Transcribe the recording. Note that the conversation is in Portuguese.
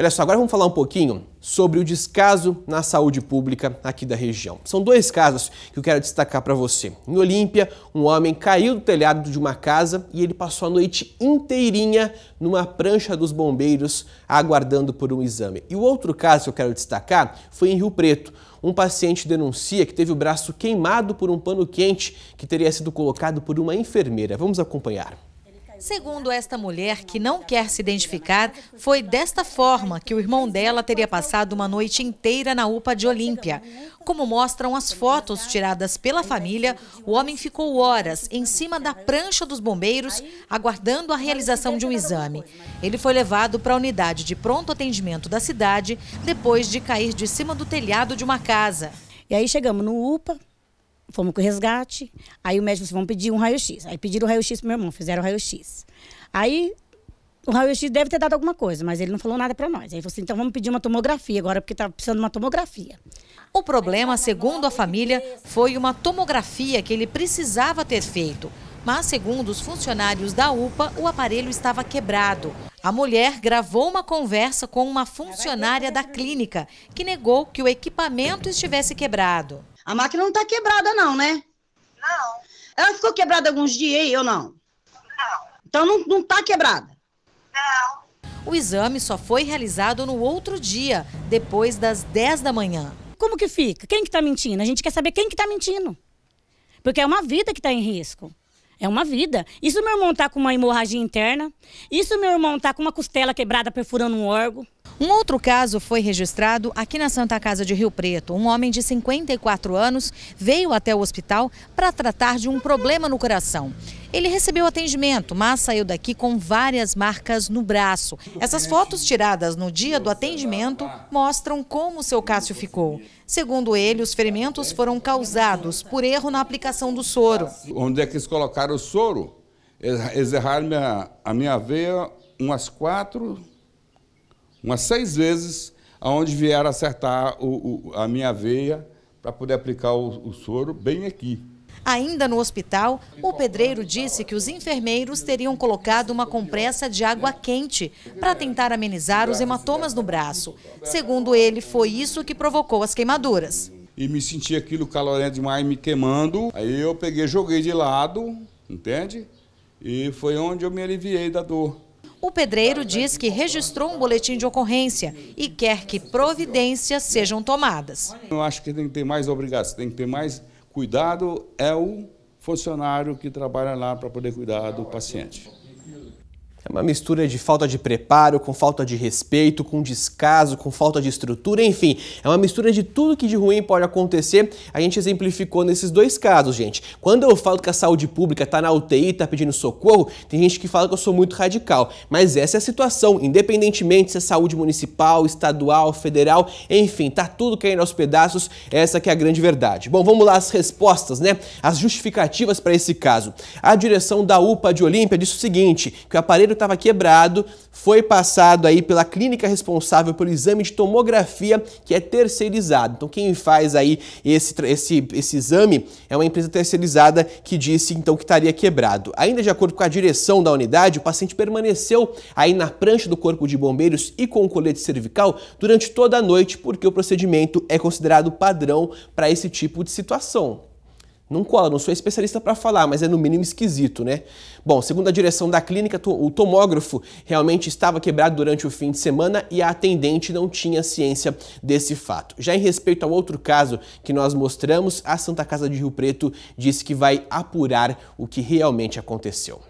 Olha só, agora vamos falar um pouquinho sobre o descaso na saúde pública aqui da região. São dois casos que eu quero destacar para você. Em Olímpia, um homem caiu do telhado de uma casa e ele passou a noite inteirinha numa prancha dos bombeiros aguardando por um exame. E o outro caso que eu quero destacar foi em Rio Preto. Um paciente denuncia que teve o braço queimado por um pano quente que teria sido colocado por uma enfermeira. Vamos acompanhar. Segundo esta mulher, que não quer se identificar, foi desta forma que o irmão dela teria passado uma noite inteira na UPA de Olímpia. Como mostram as fotos tiradas pela família, o homem ficou horas em cima da prancha dos bombeiros, aguardando a realização de um exame. Ele foi levado para a unidade de pronto atendimento da cidade, depois de cair de cima do telhado de uma casa. E aí chegamos no UPA. Fomos com o resgate, aí o médico disse, vamos pedir um raio-x. Aí pediram o raio-x pro meu irmão, fizeram o raio-x. Aí o raio-x deve ter dado alguma coisa, mas ele não falou nada para nós. Aí falou assim, então vamos pedir uma tomografia agora, porque tá precisando de uma tomografia. O problema, segundo a família, foi uma tomografia que ele precisava ter feito. Mas, segundo os funcionários da UPA, o aparelho estava quebrado. A mulher gravou uma conversa com uma funcionária da clínica, que negou que o equipamento estivesse quebrado. A máquina não tá quebrada não, né? Não. Ela ficou quebrada alguns dias aí ou não? Não. Então não tá quebrada? Não. O exame só foi realizado no outro dia, depois das 10 da manhã. Como que fica? Quem que tá mentindo? A gente quer saber quem que tá mentindo. Porque é uma vida que tá em risco. É uma vida. Isso meu irmão tá com uma hemorragia interna. Isso meu irmão tá com uma costela quebrada perfurando um órgão. Um outro caso foi registrado aqui na Santa Casa de Rio Preto. Um homem de 54 anos veio até o hospital para tratar de um problema no coração. Ele recebeu atendimento, mas saiu daqui com várias marcas no braço. Essas fotos tiradas no dia do atendimento mostram como o seu Cássio ficou. Segundo ele, os ferimentos foram causados por erro na aplicação do soro. Onde é que eles colocaram o soro? Eles erraram a minha veia umas 6 vezes, aonde vieram acertar a minha veia para poder aplicar o soro bem aqui. Ainda no hospital, o pedreiro disse que os enfermeiros teriam colocado uma compressa de água quente para tentar amenizar os hematomas no braço. Segundo ele, foi isso que provocou as queimaduras. E me senti aquilo calorento demais, me queimando. Aí eu peguei, joguei de lado, entende? E foi onde eu me aliviei da dor. O pedreiro diz que registrou um boletim de ocorrência e quer que providências sejam tomadas. Eu acho que tem que ter mais obrigação, tem que ter mais cuidado, é o funcionário que trabalha lá para poder cuidar do paciente. É uma mistura de falta de preparo, com falta de respeito, com descaso, com falta de estrutura, enfim. É uma mistura de tudo que de ruim pode acontecer. A gente exemplificou nesses dois casos, gente. Quando eu falo que a saúde pública está na UTI, está pedindo socorro, tem gente que fala que eu sou muito radical. Mas essa é a situação, independentemente se é saúde municipal, estadual, federal, enfim, está tudo caindo aos pedaços. Essa que é a grande verdade. Bom, vamos lá às respostas, né? As justificativas para esse caso. A direção da UPA de Olímpia disse o seguinte, que o aparelho estava quebrado, foi passado aí pela clínica responsável pelo exame de tomografia, que é terceirizado. Então quem faz aí esse exame é uma empresa terceirizada que disse então que estaria quebrado. Ainda de acordo com a direção da unidade, o paciente permaneceu aí na prancha do corpo de bombeiros e com o colete cervical durante toda a noite, porque o procedimento é considerado padrão para esse tipo de situação. Não cola, não sou especialista para falar, mas é no mínimo esquisito, né? Bom, segundo a direção da clínica, o tomógrafo realmente estava quebrado durante o fim de semana e a atendente não tinha ciência desse fato. Já em respeito ao outro caso que nós mostramos, a Santa Casa de Rio Preto disse que vai apurar o que realmente aconteceu.